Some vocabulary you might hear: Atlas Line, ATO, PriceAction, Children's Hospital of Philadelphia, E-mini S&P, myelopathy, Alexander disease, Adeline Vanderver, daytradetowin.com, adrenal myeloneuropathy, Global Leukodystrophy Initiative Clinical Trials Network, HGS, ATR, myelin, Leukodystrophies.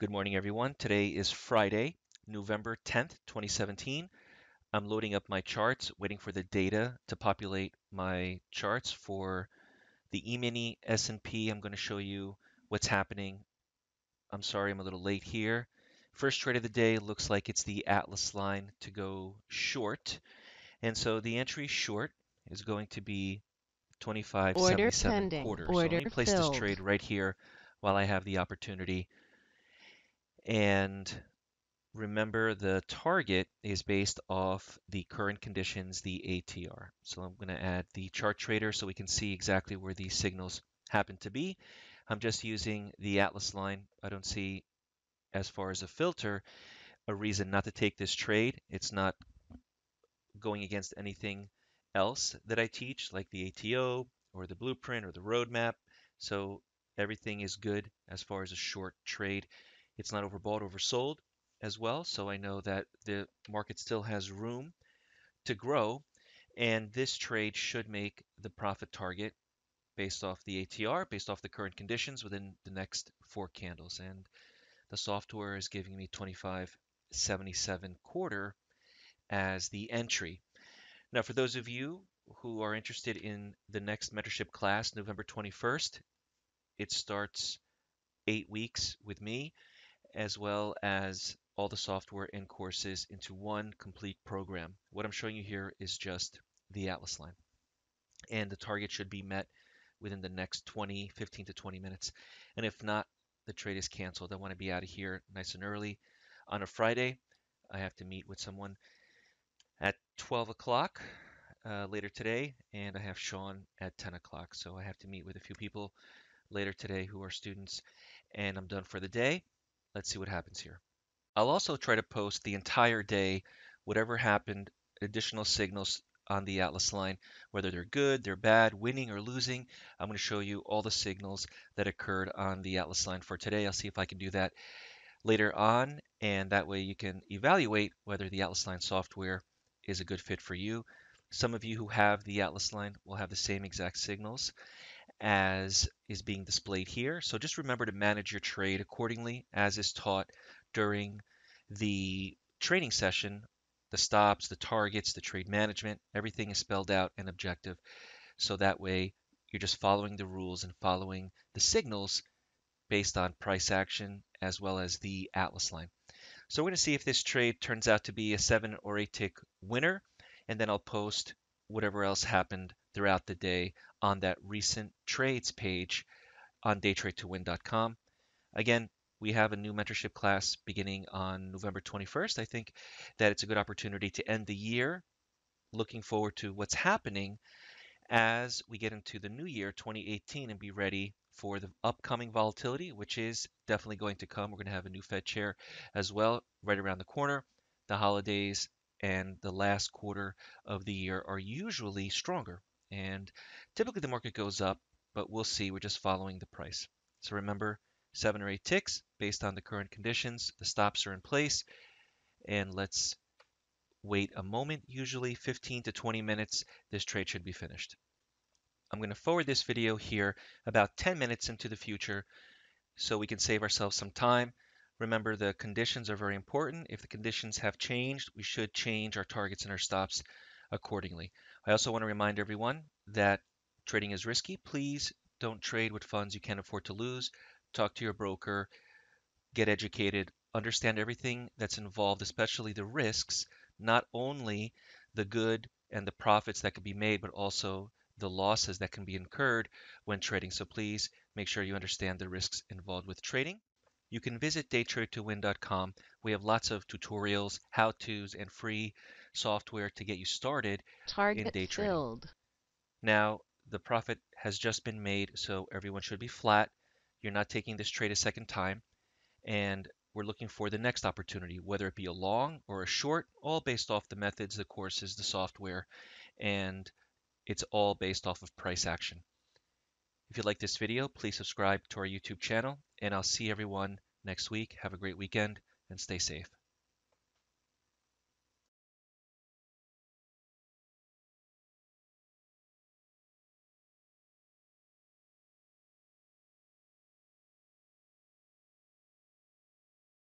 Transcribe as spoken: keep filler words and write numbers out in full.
Good morning, everyone. Today is Friday, November tenth, twenty seventeen. I'm loading up my charts, waiting for the data to populate my charts for the E-mini S and P. I'm going to show you what's happening. I'm sorry I'm a little late here. First trade of the day looks like it's the Atlas Line to go short. And so the entry short is going to be twenty-five seventy-seven quarters. So let me place filled. This trade right here while I have the opportunity. And remember, the target is based off the current conditions, the A T R. So I'm going to add the chart trader so we can see exactly where these signals happen to be. I'm just using the Atlas Line. I don't see, as far as a filter, a reason not to take this trade. It's not going against anything else that I teach, like the A T O or the blueprint or the roadmap. So everything is good as far as a short trade. It's not overbought, oversold as well, so I know that the market still has room to grow, and this trade should make the profit target based off the A T R, based off the current conditions within the next four candles. And the software is giving me twenty-five seventy-seven quarter as the entry. Now, for those of you who are interested in the next mentorship class, November twenty-first, it starts eight weeks with me, as well as all the software and courses into one complete program. What I'm showing you here is just the Atlas Line, and the target should be met within the next twenty, fifteen to twenty minutes. And if not, the trade is canceled. I want to be out of here nice and early on a Friday. I have to meet with someone at twelve o'clock uh, later today, and I have Sean at ten o'clock. So I have to meet with a few people later today who are students, and I'm done for the day. Let's see what happens here. I'll also try to post the entire day, whatever happened, additional signals on the Atlas Line, whether they're good, they're bad, winning or losing. I'm going to show you all the signals that occurred on the Atlas Line for today. I'll see if I can do that later on, and that way you can evaluate whether the Atlas Line software is a good fit for you. Some of you who have the Atlas Line will have the same exact signals as is being displayed here. So just remember to manage your trade accordingly, as is taught during the training session. The stops, the targets, the trade management, everything is spelled out and objective. So that way you're just following the rules and following the signals based on price action as well as the Atlas Line. So we're going to see if this trade turns out to be a seven or eight tick winner, and then I'll post whatever else happened throughout the day on that recent trades page on day trade to win dot com. Again, we have a new mentorship class beginning on November twenty-first. I think that it's a good opportunity to end the year looking forward to what's happening as we get into the new year, twenty eighteen, and be ready for the upcoming volatility, which is definitely going to come. We're going to have a new Fed chair as well right around the corner. The holidays and the last quarter of the year are usually stronger, and typically the market goes up, but we'll see. We're just following the price. So remember, seven or eight ticks based on the current conditions. The stops are in place, and let's wait a moment. Usually fifteen to twenty minutes, this trade should be finished. I'm going to forward this video here about ten minutes into the future so we can save ourselves some time. Remember, the conditions are very important. If the conditions have changed, we should change our targets and our stops accordingly. I also want to remind everyone that trading is risky. Please don't trade with funds you can't afford to lose. Talk to your broker, get educated, understand everything that's involved, especially the risks, not only the good and the profits that could be made, but also the losses that can be incurred when trading. So please make sure you understand the risks involved with trading. You can visit day trade to win dot com. We have lots of tutorials, how-tos, and free software to get you started Target in day trading. Filled. Now, the profit has just been made, so everyone should be flat. You're not taking this trade a second time, and we're looking for the next opportunity, whether it be a long or a short, all based off the methods, the courses, the software, and it's all based off of price action. If you like this video, please subscribe to our YouTube channel, and I'll see everyone next week. Have a great weekend and stay safe.